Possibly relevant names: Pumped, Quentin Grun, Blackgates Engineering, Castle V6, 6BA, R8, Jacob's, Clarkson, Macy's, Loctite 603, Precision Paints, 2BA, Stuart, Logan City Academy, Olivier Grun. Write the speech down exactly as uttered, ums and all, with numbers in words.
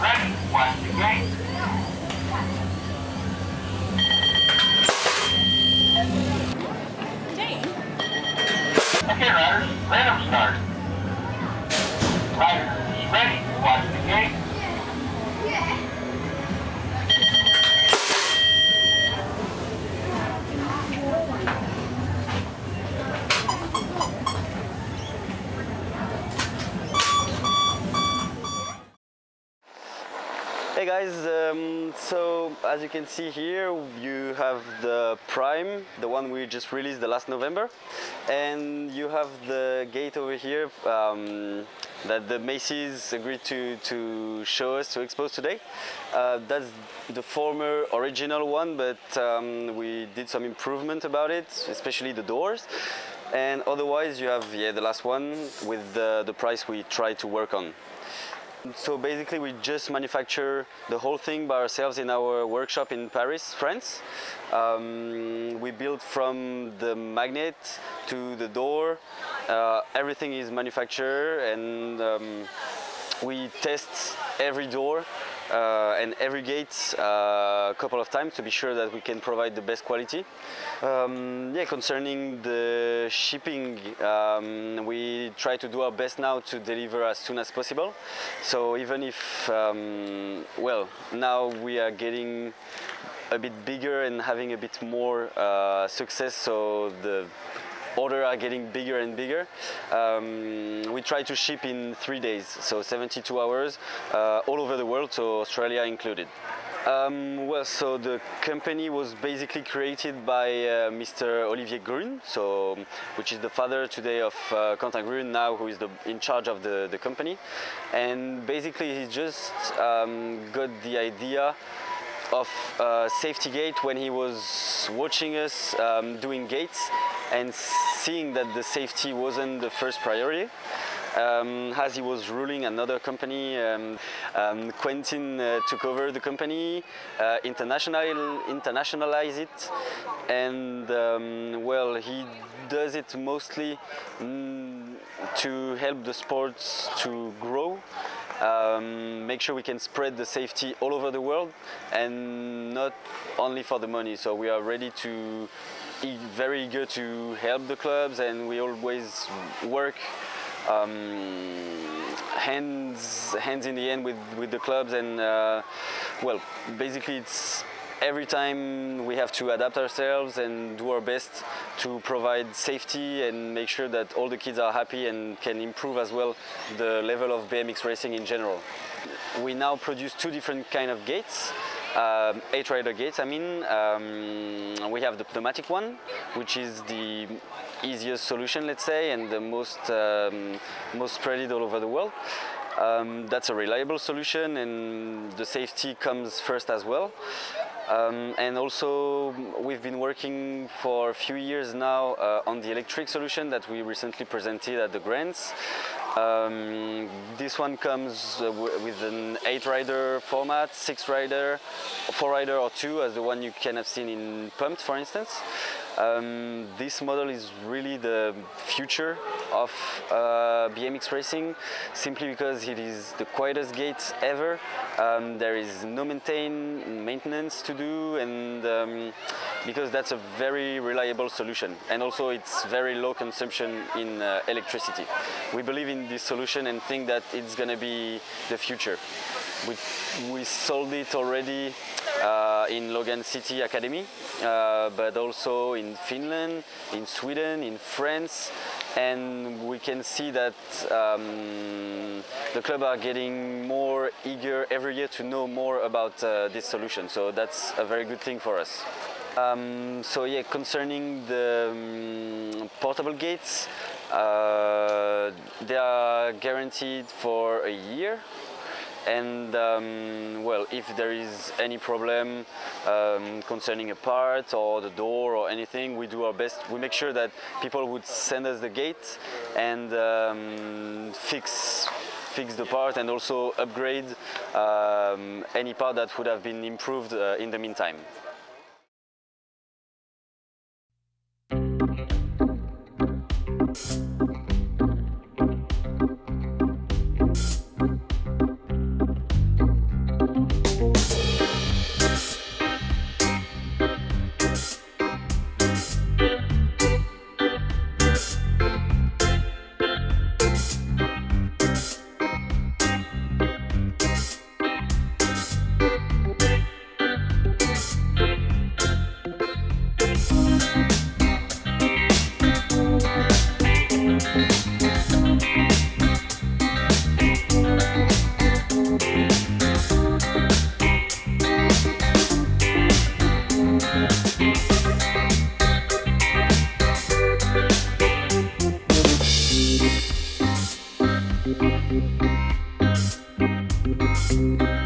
Ready? Watch the game. Dang. Okay, riders, random start. Riders, ready? Watch the game. Yeah. Yeah. Hey guys, um, so as you can see here, you have the Prime, the one we just released the last November, and you have the gate over here um, that the Macy's agreed to, to show us, to expose today. Uh, that's the former original one, but um, we did some improvement about it, especially the doors. And otherwise you have yeah, the last one with the, the price we tried to work on. So basically we just manufacture the whole thing by ourselves in our workshop in Paris, France. Um, we build from the magnet to the door, uh, everything is manufactured, and um, we test every door uh, and every gate uh, a couple of times to be sure that we can provide the best quality. Um, yeah, concerning the shipping, um, we try to do our best now to deliver as soon as possible. So even if, um, well, now we are getting a bit bigger and having a bit more uh, success, so the orders are getting bigger and bigger. Um, we try to ship in three days, so seventy-two hours, uh, all over the world, so Australia included. Um, well, so the company was basically created by uh, Mister Olivier Grun, so which is the father today of uh, Quentin Grun, now who is the, in charge of the, the company. And basically he just um, got the idea of uh, safety gate when he was watching us um, doing gates and seeing that the safety wasn't the first priority. Um, as he was ruling another company, um, um, Quentin uh, took over the company, uh, international, internationalized it, and um, well, he does it mostly mm, to help the sports to grow. Um, make sure we can spread the safety all over the world and not only for the money. So we are ready to, very eager to help the clubs, and we always work um, hands, hands in the end with, with the clubs, and uh, well, basically it's every time we have to adapt ourselves and do our best to provide safety and make sure that all the kids are happy and can improve as well the level of B M X racing in general. We now produce two different kind of gates, um, eight rider gates I mean. Um, we have the pneumatic one, which is the easiest solution, let's say, and the most, um, most spreaded all over the world. Um, that's a reliable solution, and the safety comes first as well. Um, and also we've been working for a few years now uh, on the electric solution that we recently presented at the grants. Um, this one comes uh, with an eight rider format, six rider, four rider or two, as the one you can have seen in Pumped, for instance. Um, this model is really the future of uh, B M X racing, simply because it is the quietest gate ever. Um, there is no maintain, maintenance to do, and um, because that's a very reliable solution, and also it's very low consumption in uh, electricity. We believe in this solution and think that it's going to be the future. We, we sold it already uh, in Logan City Academy, uh, but also in Finland, in Sweden, in France, and we can see that um, the club are getting more eager every year to know more about uh, this solution, so that's a very good thing for us. Um, so yeah, concerning the um, portable gates, uh, they are guaranteed for a year. And um, well, if there is any problem um, concerning a part or the door or anything, we do our best. We make sure that people would send us the gate and um, fix fix the part, and also upgrade um, any part that would have been improved uh, in the meantime. Thank you.